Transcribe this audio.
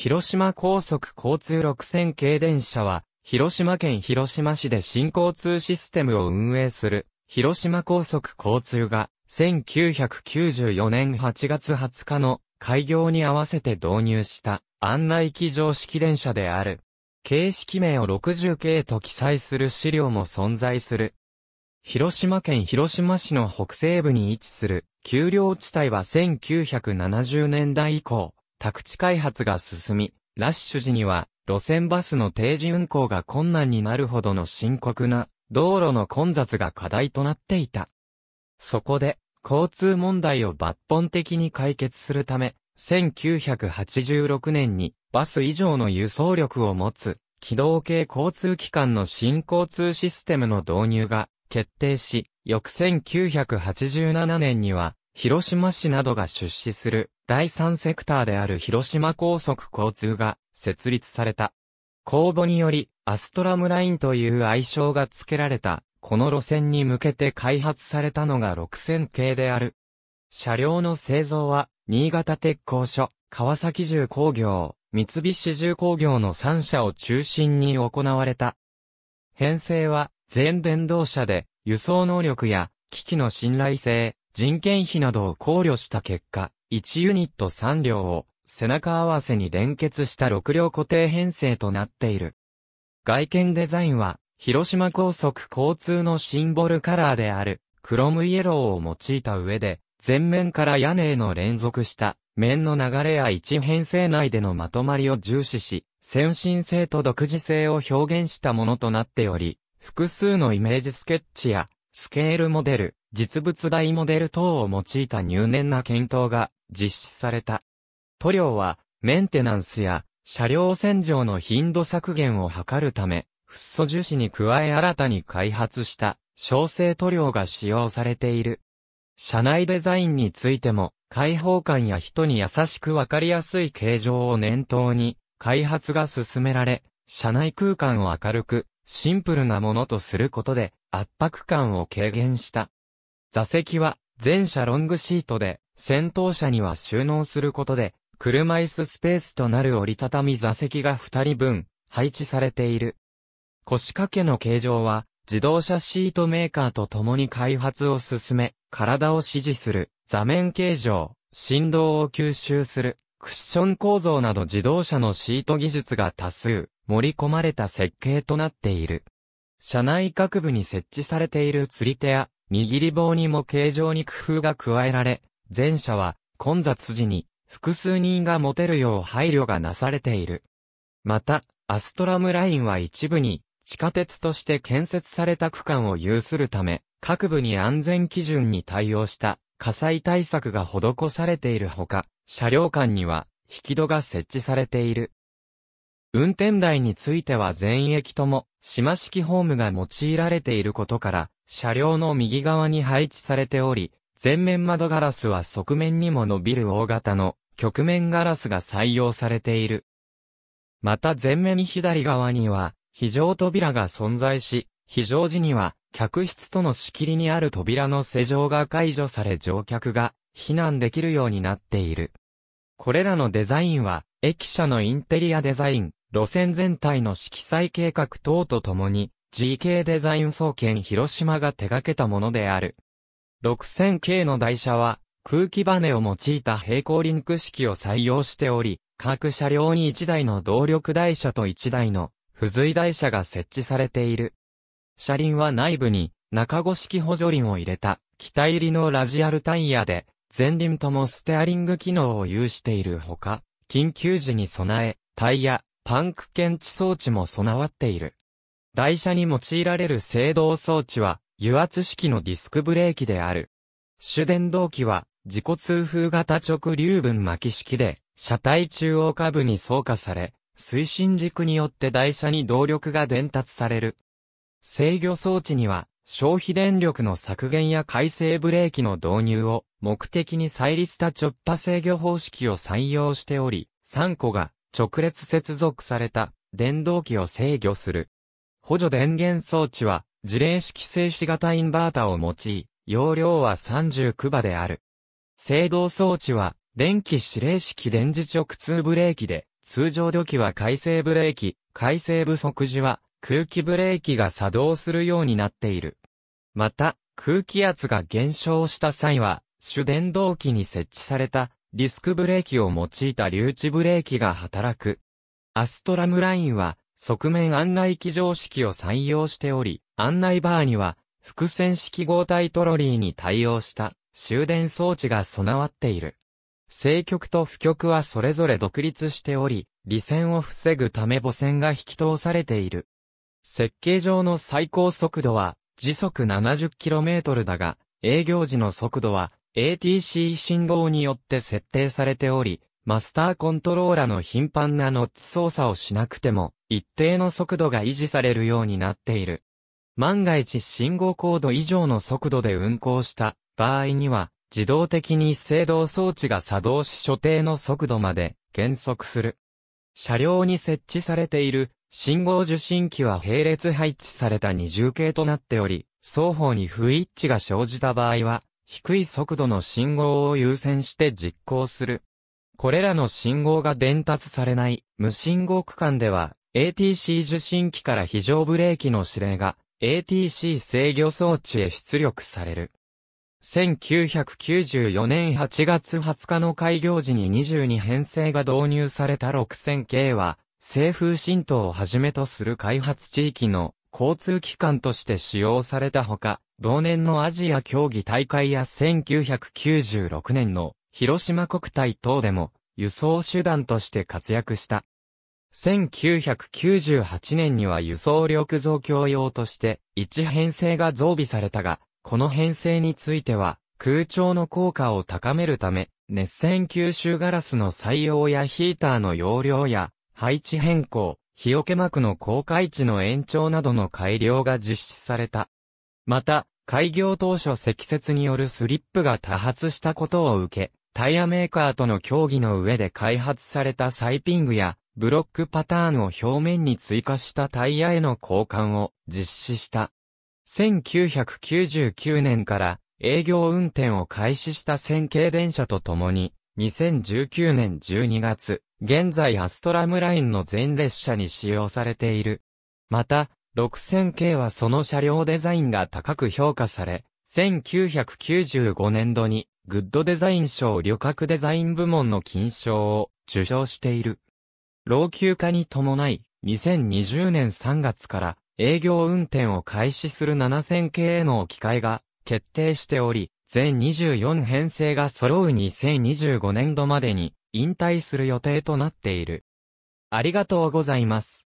広島高速交通6000系電車は、広島県広島市で新交通システムを運営する、広島高速交通が、1994年8月20日の開業に合わせて導入した案内機常式電車である。形式名を60系と記載する資料も存在する。広島県広島市の北西部に位置する丘陵地帯は1970年代以降、宅地開発が進み、ラッシュ時には路線バスの定時運行が困難になるほどの深刻な道路の混雑が課題となっていた。そこで交通問題を抜本的に解決するため、1986年にバス以上の輸送力を持つ機動系交通機関の新交通システムの導入が決定し、翌1987年には広島市などが出資する第三セクターである広島高速交通が設立された。公募によりアストラムラインという愛称が付けられたこの路線に向けて開発されたのが6000系である。車両の製造は新潟鉄工所、川崎重工業、三菱重工業の3社を中心に行われた。編成は全電動車で輸送能力や機器の信頼性、人件費などを考慮した結果、1ユニット3両を背中合わせに連結した6両固定編成となっている。外見デザインは広島高速交通のシンボルカラーであるクロムイエローを用いた上で、前面から屋根への連続した面の流れや1編成内でのまとまりを重視し、先進性と独自性を表現したものとなっており、複数のイメージスケッチやスケールモデル、実物大モデル等を用いた入念な検討が実施された。塗料はメンテナンスや車両洗浄の頻度削減を図るため、フッ素樹脂に加え新たに開発した焼成塗料が使用されている。車内デザインについても開放感や人に優しくわかりやすい形状を念頭に開発が進められ、車内空間を明るくシンプルなものとすることで圧迫感を軽減した。座席は全車ロングシートで、先頭車には収納することで、車椅子スペースとなる折りたたみ座席が2人分配置されている。腰掛けの形状は自動車シートメーカーと共に開発を進め、体を支持する座面形状、振動を吸収するクッション構造など自動車のシート技術が多数盛り込まれた設計となっている。車内各部に設置されている釣り手や握り棒にも形状に工夫が加えられ、全車は混雑時に複数人が持てるよう配慮がなされている。また、アストラムラインは一部に地下鉄として建設された区間を有するため、各部に安全基準に対応した火災対策が施されているほか、車両間には引き戸が設置されている。運転台については全駅とも島式ホームが用いられていることから、車両の右側に配置されており、前面窓ガラスは側面にも伸びる大型の曲面ガラスが採用されている。また前面左側には非常扉が存在し、非常時には客室との仕切りにある扉の施錠が解除され乗客が避難できるようになっている。これらのデザインは駅舎のインテリアデザイン、路線全体の色彩計画等とともに、GK デザイン総研広島が手掛けたものである。6000系の台車は空気バネを用いた平行リンク式を採用しており、各車両に1台の動力台車と1台の付随台車が設置されている。車輪は内部に中5式補助輪を入れた気体入りのラジアルタイヤで、前輪ともステアリング機能を有しているほか、緊急時に備え、タイヤ、パンク検知装置も備わっている。台車に用いられる制動装置は、油圧式のディスクブレーキである。主電動機は、自己通風型直流分巻き式で、車体中央下部に装架され、推進軸によって台車に動力が伝達される。制御装置には、消費電力の削減や回生ブレーキの導入を目的に再利した直波制御方式を採用しており、3個が直列接続された電動機を制御する。補助電源装置は、自励式静止型インバータを用い、容量は39馬である。制動装置は、電気指令式電磁直通ブレーキで、通常土機は回生ブレーキ、回生不足時は空気ブレーキが作動するようになっている。また、空気圧が減少した際は、主電動機に設置されたディスクブレーキを用いた留置ブレーキが働く。アストラムラインは、側面案内機常式を採用しており、案内バーには、複線式合体トロリーに対応した集電装置が備わっている。正極と負極はそれぞれ独立しており、離線を防ぐため母線が引き通されている。設計上の最高速度は時速 70km だが、営業時の速度は ATC 信号によって設定されており、マスターコントローラの頻繁なノッチ操作をしなくても、一定の速度が維持されるようになっている。万が一信号高度以上の速度で運行した場合には、自動的に制動装置が作動し所定の速度まで減速する。車両に設置されている信号受信機は並列配置された二重計となっており、双方に不一致が生じた場合は、低い速度の信号を優先して実行する。これらの信号が伝達されない無信号区間では ATC 受信機から非常ブレーキの指令が ATC 制御装置へ出力される。1994年8月20日の開業時に22編成が導入された6000系は西風新都をはじめとする開発地域の交通機関として使用されたほか、同年のアジア競技大会や1996年の広島国体等でも輸送手段として活躍した。1998年には輸送力増強用として1編成が増備されたが、この編成については空調の効果を高めるため、熱線吸収ガラスの採用やヒーターの容量や配置変更、日よけ膜の高開値の延長などの改良が実施された。また、開業当初積雪によるスリップが多発したことを受け、タイヤメーカーとの協議の上で開発されたサイピングやブロックパターンを表面に追加したタイヤへの交換を実施した。1999年から営業運転を開始した1000系電車とともに2019年12月、現在アストラムラインの全列車に使用されている。また、6000系はその車両デザインが高く評価され、1995年度にグッドデザイン賞旅客デザイン部門の金賞を受賞している。老朽化に伴い、2020年3月から営業運転を開始する7000系への置き換えが決定しており、全24編成が揃う2025年度までに引退する予定となっている。ありがとうございます。